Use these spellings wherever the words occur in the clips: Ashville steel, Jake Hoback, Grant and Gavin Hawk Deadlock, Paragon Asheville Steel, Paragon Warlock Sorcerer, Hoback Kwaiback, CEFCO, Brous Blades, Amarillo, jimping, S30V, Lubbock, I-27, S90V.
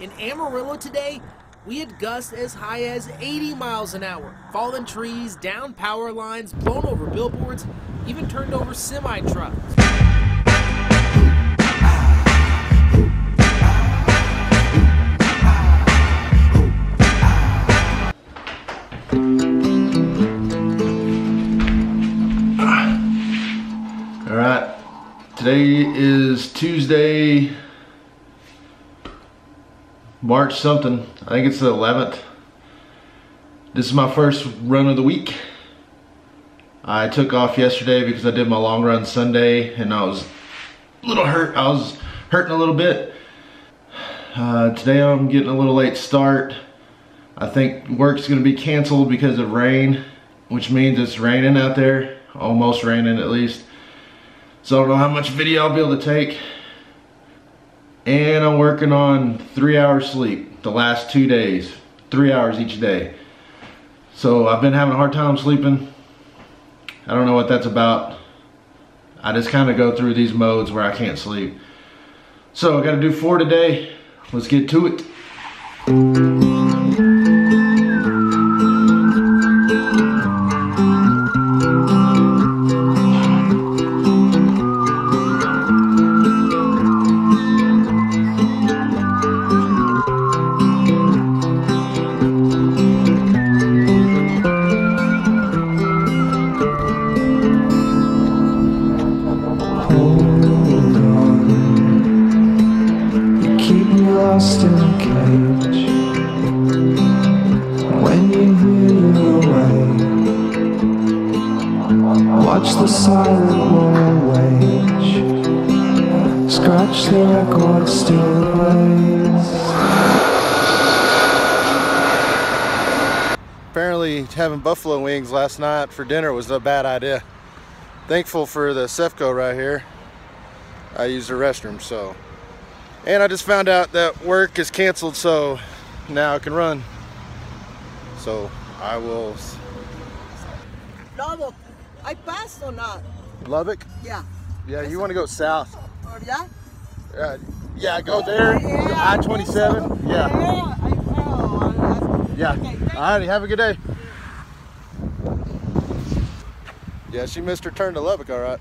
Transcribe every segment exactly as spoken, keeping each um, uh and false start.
In Amarillo today, we had gusts as high as eighty miles an hour. Fallen trees, down power lines, blown over billboards, even turned over semi-trucks. Alright, today is Tuesday, March something. I think it's the eleventh. This is my first run of the week. I took off yesterday because I did my long run Sunday and I was a little hurt. I was hurting a little bit. Uh, today I'm getting a little late start. I think work's gonna be canceled because of rain, which means it's raining out there, almost raining at least. So I don't know how much video I'll be able to take. And I'm working on three hours sleep the last two days, three hours each day. So I've been having a hard time sleeping. I don't know what that's about. I just kind of go through these modes where I can't sleep. So I got to do four today. Let's get to it. Watch the silent war wage, scratch the record still plays. Apparently having buffalo wings last night for dinner was a bad idea. Thankful for the CEFCO right here. I use the restroom, so. And I just found out that work is canceled, so now I can run. So I will. Double. I passed or not? Lubbock? Yeah. Yeah, you want to go south. Or yeah? Uh, yeah, go there. Yeah, I twenty-seven. Yeah. Yeah, I fell. Yeah. Okay, all right, have a good day. Yeah, she missed her turn to Lubbock, all right.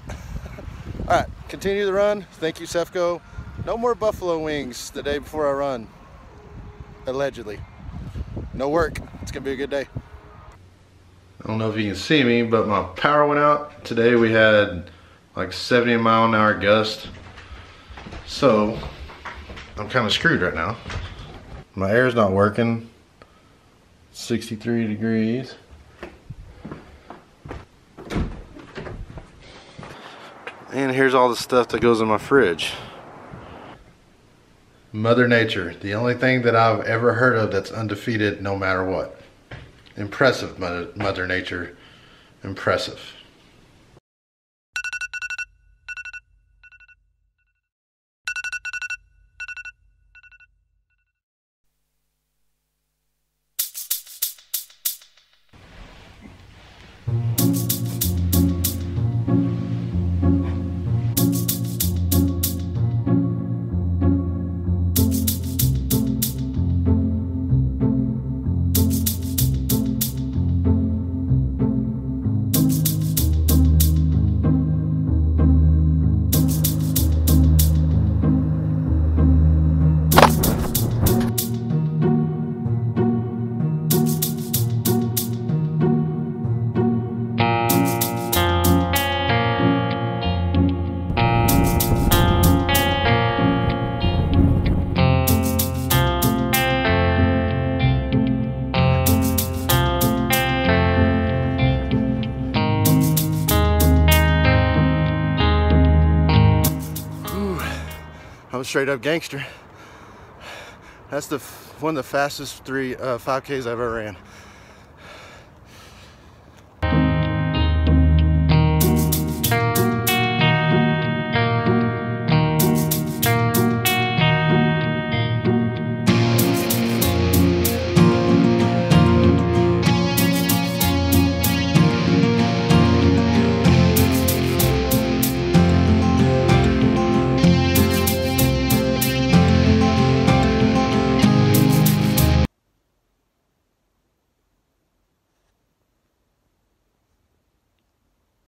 All right, continue the run. Thank you, CEFCO. No more buffalo wings the day before I run. Allegedly. No work. It's going to be a good day. I don't know if you can see me, but my power went out. Today we had like seventy mile an hour gust. So I'm kind of screwed right now. My air's not working. sixty-three degrees. And here's all the stuff that goes in my fridge. Mother Nature, the only thing that I've ever heard of that's undefeated no matter what. Impressive, Mother, Mother Nature. Impressive. I'm straight up gangster. That's the one of the fastest three uh, five Ks I've ever ran.